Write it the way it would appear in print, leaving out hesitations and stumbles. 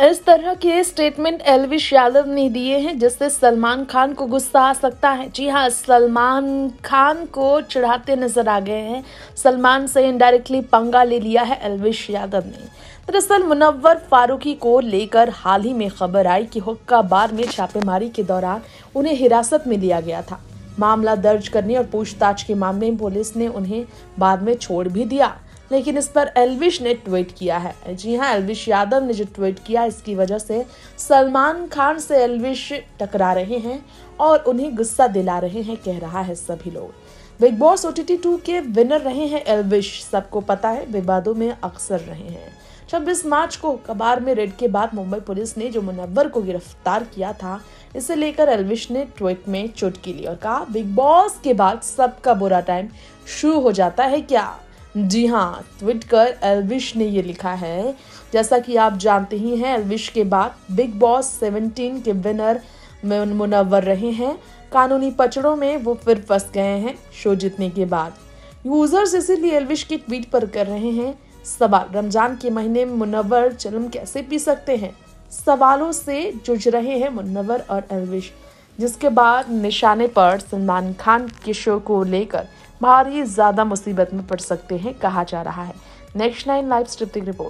इस तरह के स्टेटमेंट एल्विश यादव ने दिए हैं जिससे सलमान खान को गुस्सा आ सकता है। जी हाँ, सलमान खान को चिढ़ाते नजर आ गए हैं। सलमान से इनडायरेक्टली पंगा ले लिया है एल्विश यादव ने। दरअसल मुनव्वर फारूकी को लेकर हाल ही में खबर आई कि हुक्का बार में छापेमारी के दौरान उन्हें हिरासत में लिया गया था। मामला दर्ज करने और पूछताछ के मामले में पुलिस ने उन्हें बाद में छोड़ भी दिया, लेकिन इस पर एल्विश ने ट्वीट किया है। जी हाँ, एल्विश यादव ने जो ट्वीट किया, इसकी वजह से सलमान खान से एल्विश टकरा रहे हैं और उन्हें गुस्सा दिला रहे हैं, कह रहा है सभी लोग। बिग बॉस OTT 2 के विनर रहे हैं एल्विश, सबको पता है, विवादों में अक्सर रहे हैं। 26 मार्च को कबार में रेड के बाद मुंबई पुलिस ने जो मुनव्वर को गिरफ्तार किया था, इसे लेकर एल्विश ने ट्वीट में चुटकी ली और कहा, बिग बॉस के बाद सबका बुरा टाइम शुरू हो जाता है क्या। जी हाँ, ट्वीट कर एल्विश ने ये लिखा है। जैसा कि आप जानते ही हैं, एल्विश के बाद बिग बॉस 17 के विनर मुनव्वर रहे हैं। कानूनी पचड़ों में वो फिर फंस गए हैं शो जीतने के बाद। यूजर्स इसीलिए एल्विश के ट्वीट पर कर रहे हैं सवाल। रमजान के महीने में मुनव्वर चरम कैसे पी सकते हैं, सवालों से जूझ रहे हैं मुनव्वर और एल्विश। जिसके बाद निशाने पर सलमान खान के शो को लेकर भारी ज़्यादा मुसीबत में पड़ सकते हैं, कहा जा रहा है। Next9Life Scripting Report।